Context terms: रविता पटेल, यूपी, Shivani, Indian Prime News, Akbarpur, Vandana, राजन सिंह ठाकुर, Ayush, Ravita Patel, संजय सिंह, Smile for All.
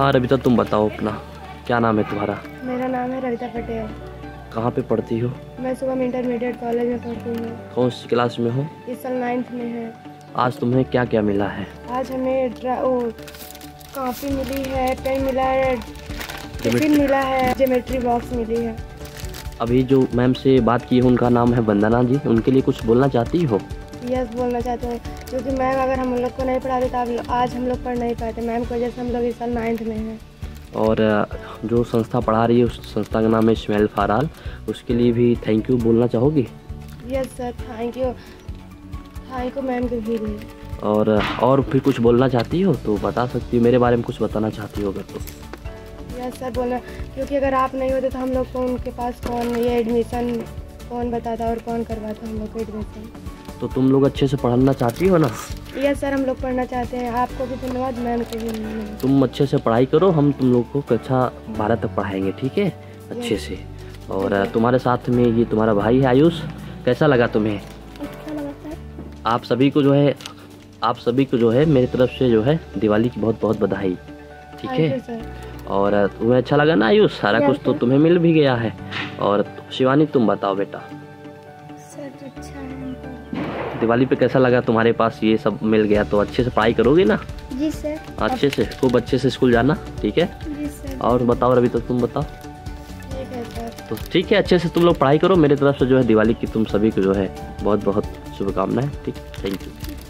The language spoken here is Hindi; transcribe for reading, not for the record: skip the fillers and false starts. हाँ रविता, तुम बताओ अपना, क्या नाम है तुम्हारा? मेरा नाम है रविता पटेल। कहाँ पे पढ़ती हो? मैं सुबह इंटरमीडिएट कॉलेज में पढ़ती हूँ। कौन सी क्लास में हो? इस साल 9th में है। आज तुम्हें क्या क्या मिला है? आज हमें कॉपी मिली है, पेन मिला है, टिफिन मिला है, ज्योमेट्री बॉक्स मिली है। अभी जो मैम से बात की है उनका नाम है वंदना जी, उनके लिए कुछ बोलना चाहती हो? यस, बोलना चाहते हैं क्योंकि मैम अगर हम लोग को नहीं पढ़ाते तो आज हम लोग पढ़ नहीं पाते। मैम की वजह से हम लोग इस साल 9th में हैं। और जो संस्था पढ़ा रही है उस संस्था का नाम है स्माइल फॉर ऑल, उसके लिए भी थैंक यू बोलना चाहोगी? Yes sir, thank you ma'am के लिए। और फिर कुछ बोलना चाहती हो तो बता सकती हो, मेरे बारे में कुछ बताना चाहती हो अगर तो? यस सर, बोलना, क्योंकि अगर आप नहीं होते तो हम लोग को उनके पास कौन, ये एडमिशन कौन बताता और कौन करवाता हम लोग को एडमिशन। तो तुम लोग अच्छे से पढ़ना चाहती हो ना? यस सर, हम लोग पढ़ना चाहते हैं। आपको भी धन्यवाद, मैम को भी। तुम अच्छे से पढ़ाई करो, हम तुम लोग को कक्षा 12 तक पढ़ाएंगे, ठीक है, अच्छे से। और तुम्हारे साथ में ये तुम्हारा भाई है आयुष, कैसा लगा तुम्हें? अच्छा लगा सर। आप सभी को जो है मेरी तरफ से जो है दिवाली की बहुत बहुत बधाई, ठीक है। और तुम्हें अच्छा लगा ना आयुष? सारा कुछ तो तुम्हें मिल भी गया है। और शिवानी, तुम बताओ बेटा। दिवाली पे कैसा लगा? तुम्हारे पास ये सब मिल गया तो अच्छे से पढ़ाई करोगे ना? जी सर। अच्छे से, खूब अच्छे से स्कूल जाना, ठीक है? जी सर। और बताओ रवि, तो तुम बताओ। ठीक है सर। तो ठीक है, अच्छे से तुम लोग पढ़ाई करो। मेरी तरफ से जो है दिवाली की तुम सभी को जो है बहुत बहुत शुभकामनाएं, ठीक। Thank you.